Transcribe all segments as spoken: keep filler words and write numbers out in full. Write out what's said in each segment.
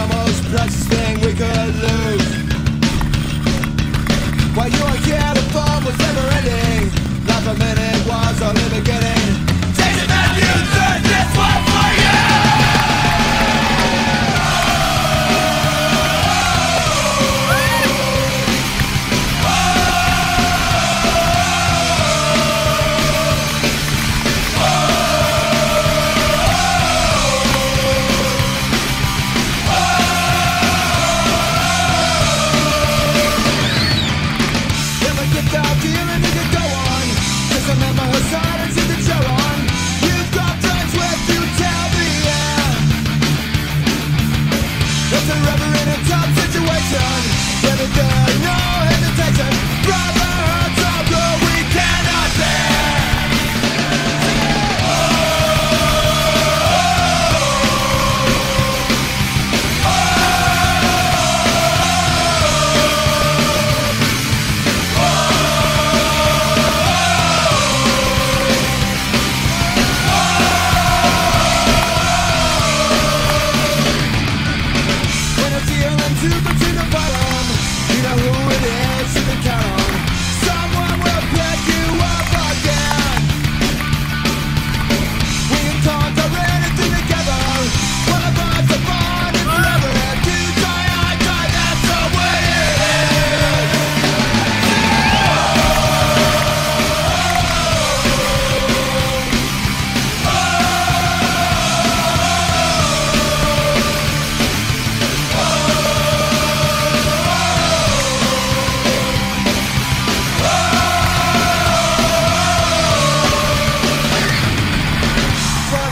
Almost precious thing we could lose.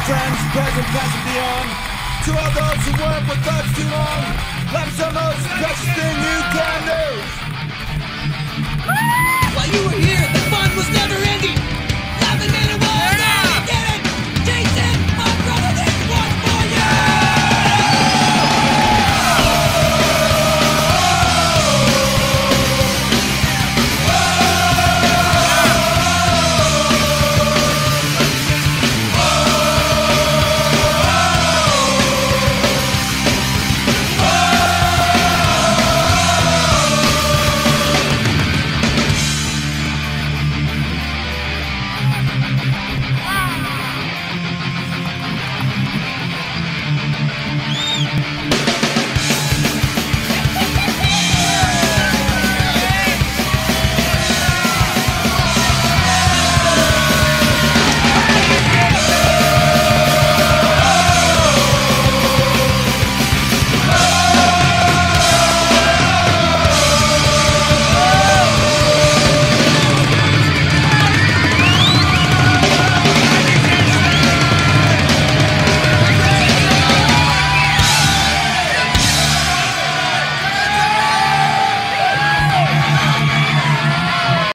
friends, present, past and beyond. To all those who work with us too long, life's the most precious thing you can do. While you were here,